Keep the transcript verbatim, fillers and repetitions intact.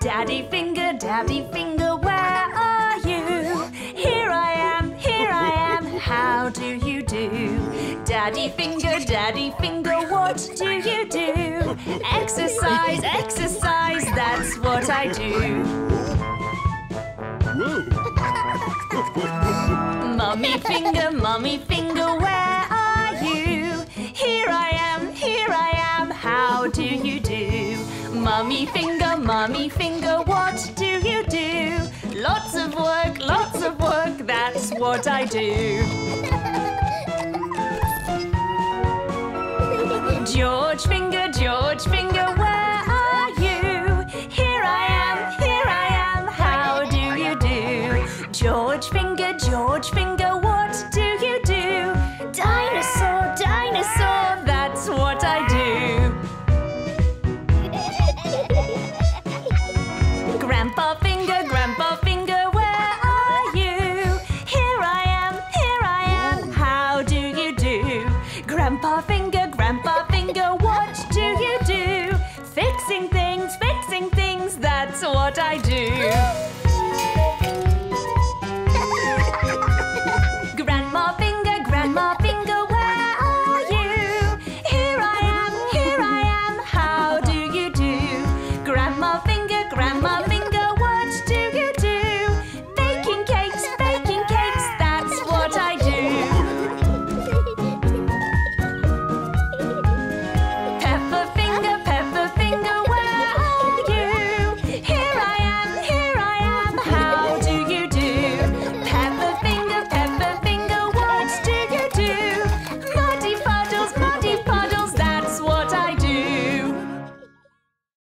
Daddy finger, daddy finger, where are you? Here I am, here I am, how do you do? Daddy finger, daddy finger, what do you do? Exercise, exercise, that's what I do. Mummy finger, mummy finger, where are you? Here I am, here I am, how do you do? Mummy finger, mummy finger, what do you do? Lots of work, lots of work, that's what I do. George finger,